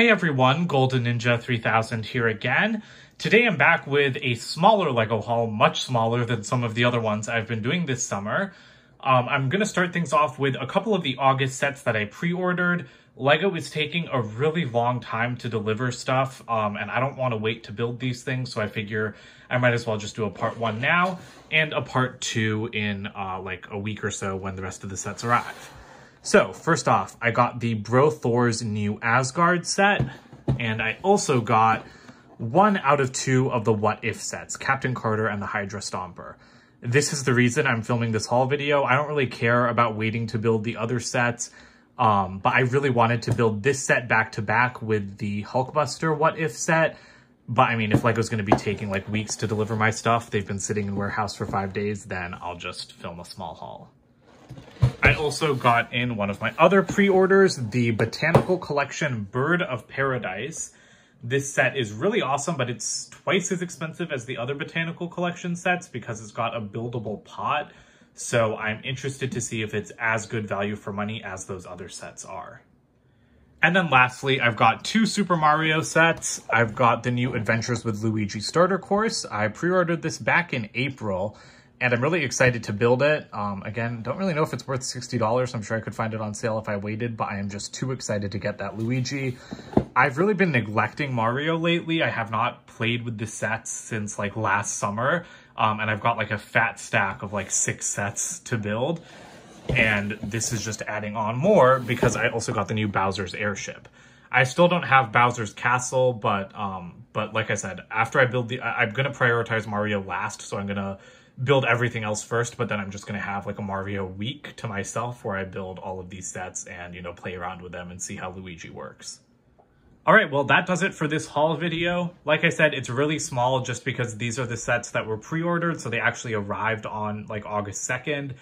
Hey everyone, Golden Ninja 3000 here again. Today I'm back with a smaller LEGO haul, much smaller than some of the other ones I've been doing this summer. I'm going to start things off with a couple of the August sets that I pre-ordered. LEGO is taking a really long time to deliver stuff, and I don't want to wait to build these things, so I figure I might as well just do a part one now and a part two in like a week or so when the rest of the sets arrive. So, first off, I got the Bro Thor's new Asgard set, and I also got one out of two of the What If sets, Captain Carter and the Hydra Stomper. This is the reason I'm filming this haul video. I don't really care about waiting to build the other sets, but I really wanted to build this set back-to-back with the Hulkbuster What If set. But, I mean, if LEGO's going to be taking, like, weeks to deliver my stuff, they've been sitting in warehouse for 5 days, then I'll just film a small haul. I also got in one of my other pre-orders, the Botanical Collection Bird of Paradise. This set is really awesome, but it's twice as expensive as the other Botanical Collection sets because it's got a buildable pot. So I'm interested to see if it's as good value for money as those other sets are. And then lastly, I've got two Super Mario sets. I've got the new Adventures with Luigi starter course. I pre-ordered this back in April. And I'm really excited to build it. Again, don't really know if it's worth $60. I'm sure I could find it on sale if I waited, but I am just too excited to get that Luigi. I've really been neglecting Mario lately. I have not played with the sets since like last summer. And I've got like a fat stack of like 6 sets to build. And this is just adding on more because I also got the new Bowser's Airship. I still don't have Bowser's Castle, but like I said, after I build the, I'm gonna prioritize Mario last, so I'm gonna build everything else first, but then I'm just gonna have like a Mario week to myself where I build all of these sets and, you know, play around with them and see how Luigi works. All right, well, that does it for this haul video. Like I said, it's really small just because these are the sets that were pre-ordered, so they actually arrived on like August 2nd.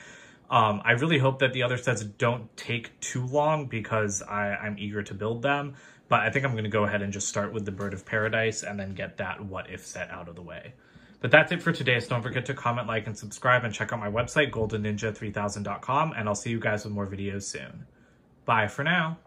I really hope that the other sets don't take too long because I'm eager to build them, but I think I'm gonna go ahead and just start with the Bird of Paradise and then get that What If set out of the way. But that's it for today, so don't forget to comment, like, and subscribe, and check out my website, goldenninja3000.com, and I'll see you guys with more videos soon. Bye for now!